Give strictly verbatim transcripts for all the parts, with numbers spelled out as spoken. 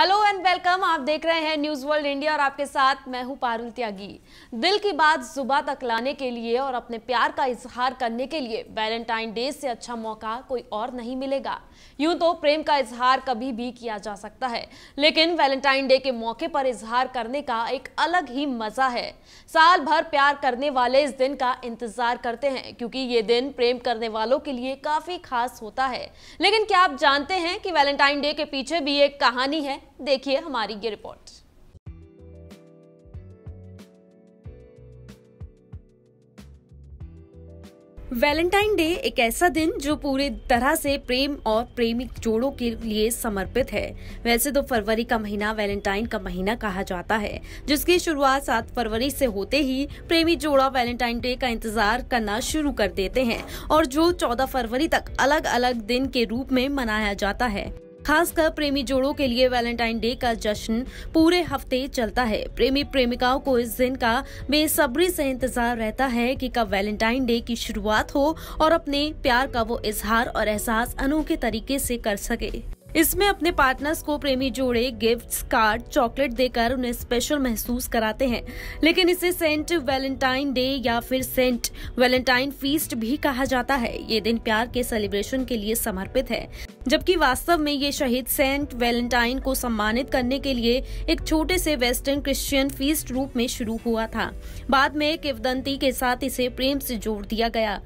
Hello and welcome, आप देख रहे हैं न्यूज वर्ल्ड इंडिया और आपके साथ मैं हूं पारुल त्यागी। दिल की बात जुबां तक लाने के लिए और अपने प्यार का इजहार करने के लिए वैलेंटाइन डे से अच्छा मौका कोई और नहीं मिलेगा। यूं तो प्रेम का इजहार कभी भी किया जा सकता है, लेकिन वैलेंटाइन डे के मौके पर इजहार करने का एक अलग ही मजा है। साल भर प्यार करने वाले इस दिन का इंतजार करते हैं, क्योंकि ये दिन प्रेम करने वालों के लिए काफी खास होता है। लेकिन क्या आप जानते हैं कि वैलेंटाइन डे के पीछे भी एक कहानी है? देखिए हमारी ये रिपोर्ट। वैलेंटाइन डे एक ऐसा दिन जो पूरी तरह से प्रेम और प्रेमिक जोड़ों के लिए समर्पित है। वैसे तो फरवरी का महीना वैलेंटाइन का महीना कहा जाता है, जिसकी शुरुआत सात फरवरी से होते ही प्रेमी जोड़ा वैलेंटाइन डे का इंतजार करना शुरू कर देते हैं और जो चौदह फरवरी तक अलग अलग दिन के रूप में मनाया जाता है। खासकर प्रेमी जोड़ों के लिए वैलेंटाइन डे का जश्न पूरे हफ्ते चलता है। प्रेमी प्रेमिकाओं को इस दिन का बेसब्री से इंतजार रहता है कि कब वैलेंटाइन डे की शुरुआत हो और अपने प्यार का वो इजहार और एहसास अनोखे तरीके से कर सके। इसमें अपने पार्टनर्स को प्रेमी जोड़े गिफ्ट्स, कार्ड, चॉकलेट देकर उन्हें स्पेशल महसूस कराते हैं, लेकिन इसे सेंट वैलेंटाइन डे या फिर सेंट वैलेंटाइन फीस्ट भी कहा जाता है। ये दिन प्यार के सेलिब्रेशन के लिए समर्पित है, जबकि वास्तव में ये शहीद सेंट वैलेंटाइन को सम्मानित करने के लिए एक छोटे से वेस्टर्न क्रिश्चियन फीस्ट रूप में शुरू हुआ था। बाद में किंवदंती के साथ इसे प्रेम से जोड़ दिया गया।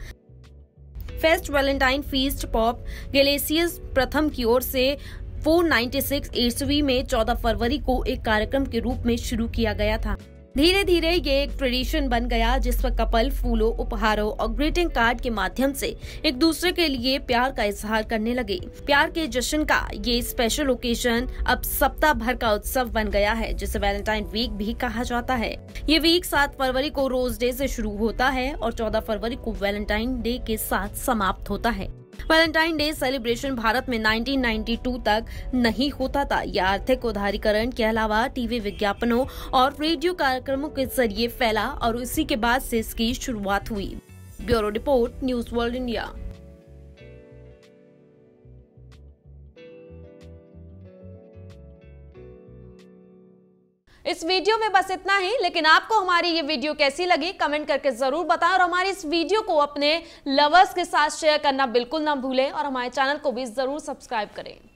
Fest Valentine feast Pope Gelasius प्रथम की ओर से चार सौ छियानवे ईस्वी में चौदह फरवरी को एक कार्यक्रम के रूप में शुरू किया गया था। धीरे धीरे ये एक ट्रेडिशन बन गया, जिस पर कपल फूलों, उपहारों और ग्रीटिंग कार्ड के माध्यम से एक दूसरे के लिए प्यार का इजहार करने लगे। प्यार के जश्न का ये स्पेशल ओकेजन अब सप्ताह भर का उत्सव बन गया है, जिसे वैलेंटाइन वीक भी कहा जाता है। ये वीक सात फरवरी को रोज डे से शुरू होता है और चौदह फरवरी को वैलेंटाइन डे के साथ समाप्त होता है। वैलेंटाइन डे सेलिब्रेशन भारत में उन्नीस सौ बानवे तक नहीं होता था। यह आर्थिक उदारीकरण के अलावा टीवी विज्ञापनों और रेडियो कार्यक्रमों के जरिए फैला और उसी के बाद से इसकी शुरुआत हुई। Bureau report, news world India. इस वीडियो में बस इतना ही, लेकिन आपको हमारी ये वीडियो कैसी लगी कमेंट करके जरूर बताएं और हमारी इस वीडियो को अपने लवर्स के साथ शेयर करना बिल्कुल ना भूलें और हमारे चैनल को भी जरूर सब्सक्राइब करें।